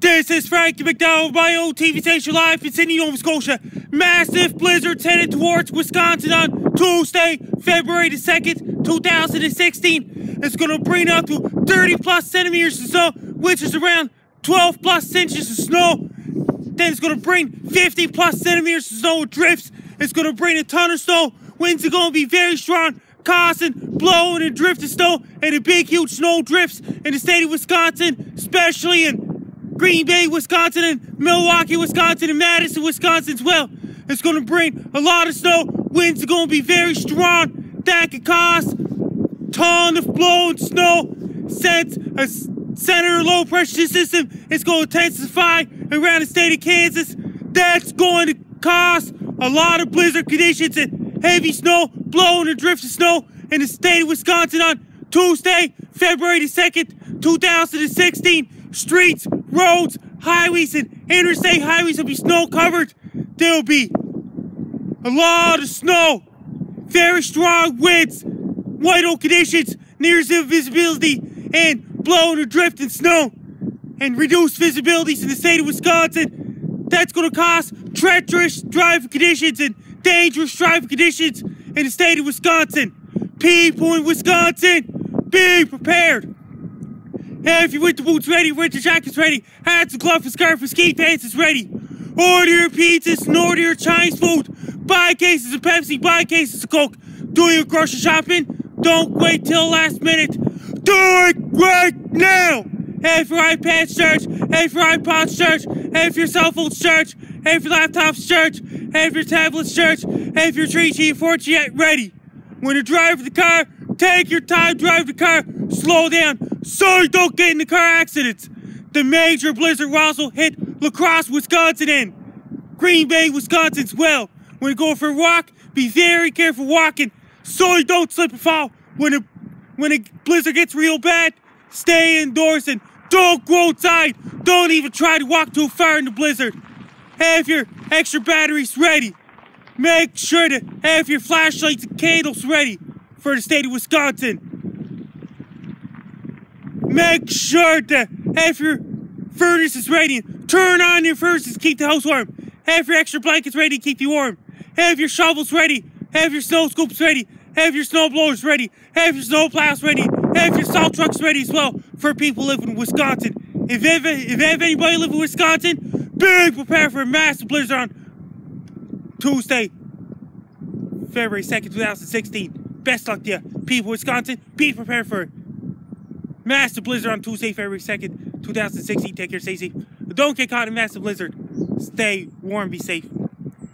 This is Frankie MacDonald, my old TV station live in Sydney, Nova Scotia. Massive blizzards headed towards Wisconsin on Tuesday, February the 2nd, 2016. It's going to bring up to 30 plus centimeters of snow, which is around 12 plus inches of snow. Then it's going to bring 50 plus centimeters of snow with drifts. It's going to bring a ton of snow. Winds are going to be very strong, constant blowing and drifting snow, and the big, huge snow drifts in the state of Wisconsin, especially in Green Bay, Wisconsin, and Milwaukee, Wisconsin, and Madison, Wisconsin as well. It's going to bring a lot of snow. Winds are going to be very strong. That could cause a ton of blowing snow. Since a center low pressure system is going to intensify around the state of Kansas, that's going to cause a lot of blizzard conditions and heavy snow, blowing and drifting snow in the state of Wisconsin on Tuesday, February the 2nd, 2016. Streets, roads, highways, and interstate highways will be snow-covered. There'll be a lot of snow, very strong winds, white-out conditions, near-zero visibility, and blowing or drifting snow, and reduced visibilities in the state of Wisconsin. That's going to cause treacherous driving conditions and dangerous driving conditions in the state of Wisconsin. People in Wisconsin, be prepared. Hey, if your winter boots ready, winter jackets ready, hats and gloves and scarf and ski pants is ready. Order your pizzas and order your Chinese food. Buy cases of Pepsi, buy cases of Coke. Do your grocery shopping. Don't wait till last minute. Do it right now! Hey, if your iPad's charged, hey, if your iPod's charged, hey, if your cell phone's charged, hey, if your laptop's charged, hey, if your tablet's charged, hey, if your 3G and 4G ready. When you drive the car, take your time, drive the car, slow down, so you don't get into car accidents. The major blizzard also hit LaCrosse, Wisconsin, and Green Bay, Wisconsin as well. When you go for a walk, be very careful walking, so you don't slip and fall. When a blizzard gets real bad, stay indoors and don't go outside. Don't even try to walk too far in the blizzard. Have your extra batteries ready. Make sure to have your flashlights and candles ready for the state of Wisconsin. Make sure to have your furnaces ready. Turn on your furnaces to keep the house warm. Have your extra blankets ready to keep you warm. Have your shovels ready. Have your snow scoops ready. Have your snow blowers ready. Have your snow plows ready. Have your salt trucks ready as well for people living in Wisconsin. If anybody lives in Wisconsin, be prepared for a massive blizzard on Tuesday, February 2nd, 2016. Best luck to you, people in Wisconsin. Be prepared for massive blizzard on Tuesday, February 2nd, 2016. Take care, stay safe. Don't get caught in massive blizzard. Stay warm, be safe.